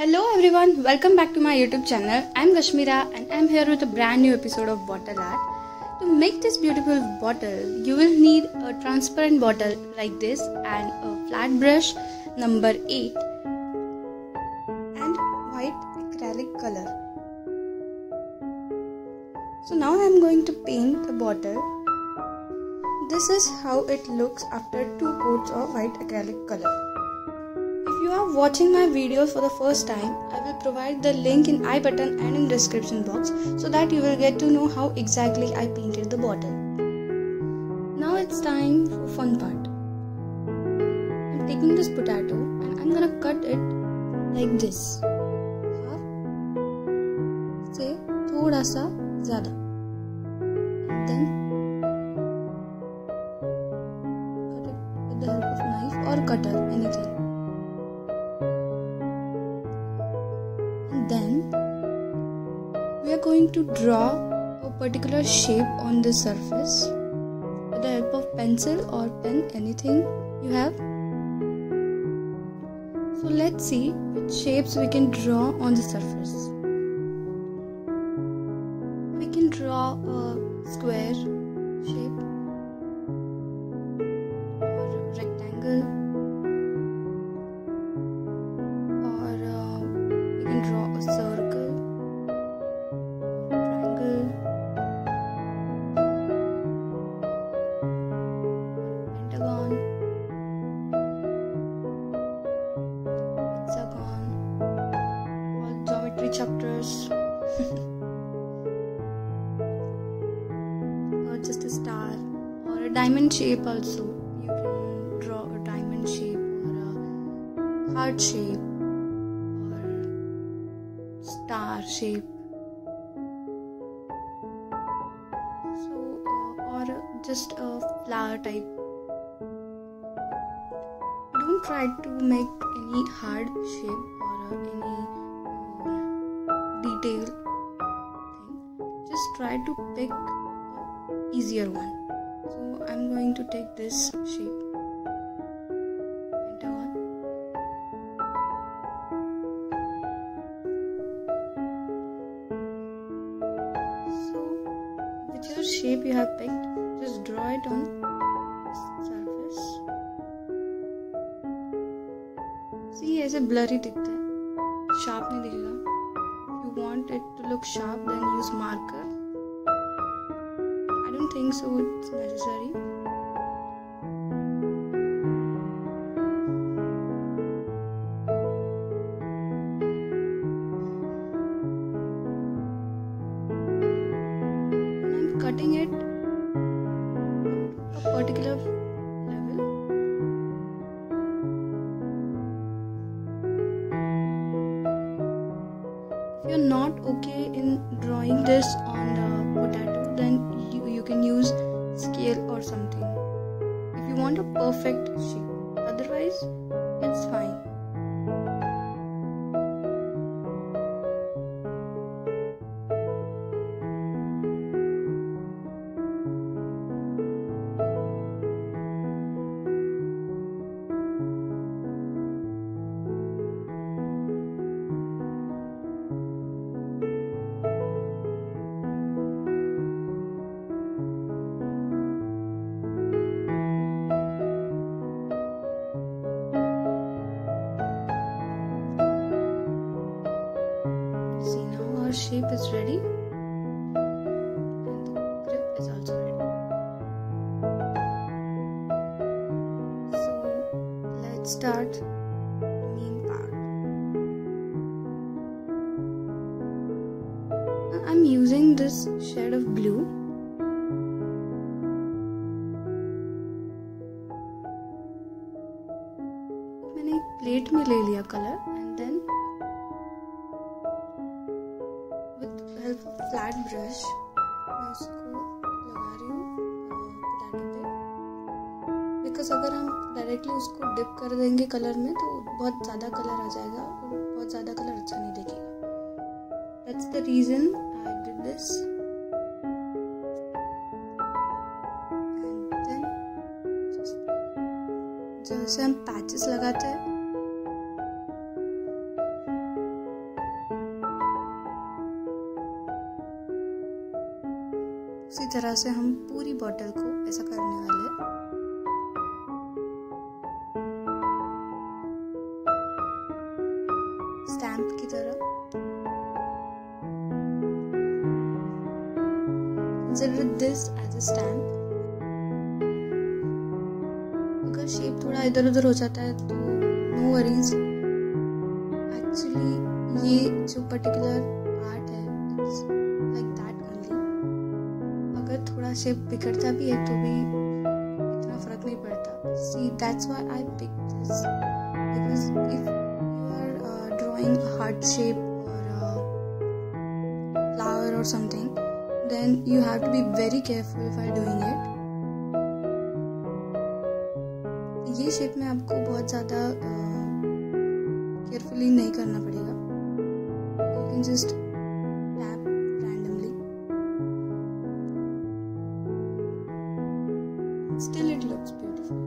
Hello everyone, welcome back to my YouTube channel. I'm Kashmira and I'm here with a brand new episode of bottle art. To make this beautiful bottle, you will need a transparent bottle like this and a flat brush number 8 and white acrylic color. So now I'm going to paint the bottle. This is how it looks after 2 coats of white acrylic color. If you are watching my videos for the first time, I will provide the link in I button and in description box so that you will get to know how exactly I painted the bottle. Now it's time for fun part. I'm taking this potato and I'm gonna cut it like this. Half से थोड़ा सा ज़्यादा. Then cut it with the help of knife or cutter, anything. Then we are going to draw a particular shape on the surface with the help of pencil or pen, anything you have. So let's see which shapes we can draw on the surface. We can draw a square shape or a rectangle. Chapters or just a star or a diamond shape. Also you can draw a diamond shape or a heart shape or star shape, so or just a flower type. Don't try to make any hard shape or any detail thing. Just try to pick an easier one. So I'm going to take this shape, pentagon. So whichever shape you have picked, just draw it on this surface. See, ऐसे blurry दिखता है, sharp नहीं दिखेगा. Want it to look sharp, then use marker. I don't think so, it's necessary. When I'm cutting it to a particular level, you're not okay in drawing this on the potato, then you can use scale or something if you want a perfect shape. Otherwise it's fine. Our shape is ready and the grip is also ready. So let's start the main part. Now I'm using this shade of blue. मैंने plate में ले लिया color and then flat brush मैं उसको लगा रही हूँ potato पे, बिकॉज अगर हम डायरेक्टली उसको डिप कर देंगे कलर में तो बहुत ज़्यादा कलर आ जाएगा और बहुत ज़्यादा कलर अच्छा नहीं दिखेगा. That's the reason I did this. And then जैसे हम पैचेस लगाते हैं उसी तरह से हम पूरी बॉटल को ऐसा करने वाले हैं। स्टैम्प की तरह Consider this as a stamp। अगर शेप थोड़ा इधर उधर हो जाता है तो नो वरीज। एक्चुअली ये जो पर्टिकुलर आर्ट है इट्स लाइक दैट ओनली। अगर थोड़ा शेप बिगड़ता भी है तो भी इतना फर्क नहीं पड़ता। See that's why I pick this because if heart shape or a flower or something, then you have to be very careful while doing it। ये shape में आपको बहुत ज़्यादा carefully नहीं करना पड़ेगा। You can just tap randomly, still it looks beautiful।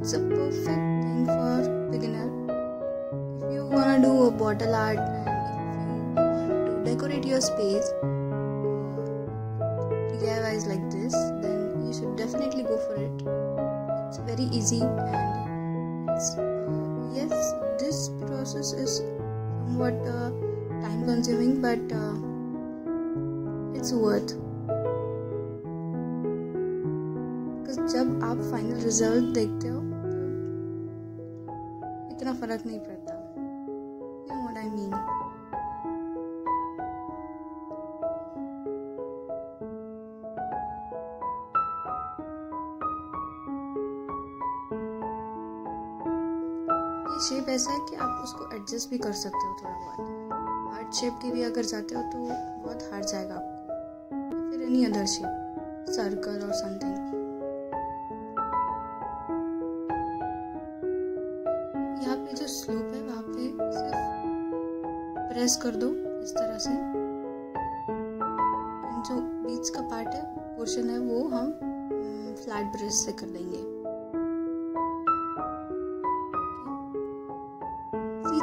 It's a perfect thing for beginner। If you wanna do a bottle art and if you want to decorate your space, DIYs like this, then you should definitely go for it। It's very easy and yes, this process is somewhat time consuming, but it's worth। Because जब आप final result देखते हो इतना फर्क नहीं पड़ता। You know what I mean? ये shape ऐसा है कि आप उसको एडजस्ट भी कर सकते हो थोड़ा बहुत। हार्ड शेप की भी अगर जाते हो तो बहुत हार्ड जाएगा आपको। फिर एनी अदर शेप, सर्कल और समथिंग। यहाँ पे जो स्लोप है वहाँ पे सिर्फ प्रेस कर दो इस तरह से, और जो बीच का पार्ट है पोर्शन है वो हम फ्लैट ब्रश से कर लेंगे।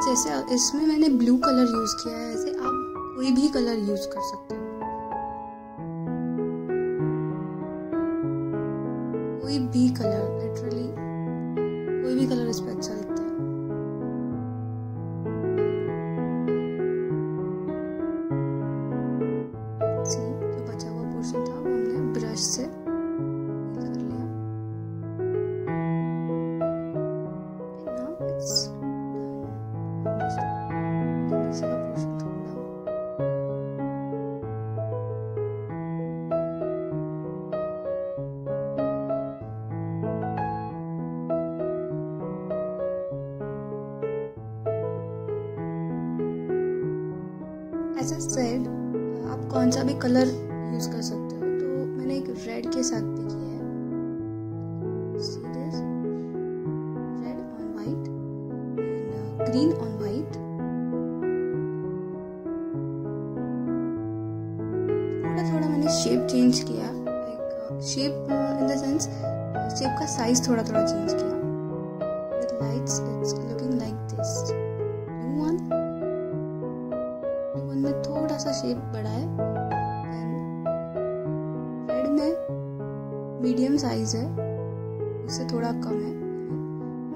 जैसे इसमें मैंने ब्लू कलर यूज किया है, ऐसे आप कोई भी कलर यूज कर सकते हो। कोई भी कलर, लिटरली कोई भी कलर इस पे अच्छा लगता है। से कर लिया। As I said, आप कौन सा भी कलर यूज कर सकते हो। मैंने एक रेड के साथ भी किया है। See this? Red on white and green on white। थोड़ा थोड़ा मैंने शेप चेंज किया, like shape in the sense shape का साइज थोड़ा थोड़ा चेंज किया। With lights it's looking like this। Blue one में थोड़ा सा शेप बढ़ा है। मीडियम साइज है, उससे थोड़ा कम है।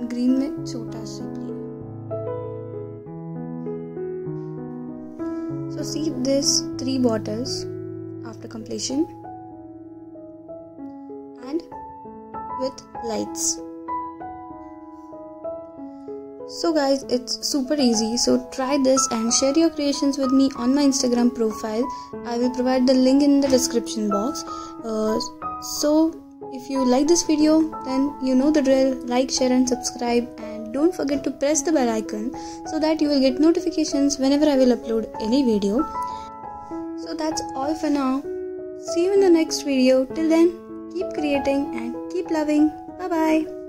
ग्रीन में छोटा सा green. So see this 3 bottles after completion and with lights। So guys, it's super easy, so try this and share your creations with me on my Instagram profile। I will provide the link in the description box। So if you like this video, then you know the drill, like, share and subscribe, and don't forget to press the bell icon so that you will get notifications whenever I will upload any video। So that's all for now, see you in the next video। Till then, keep creating and keep loving, bye bye।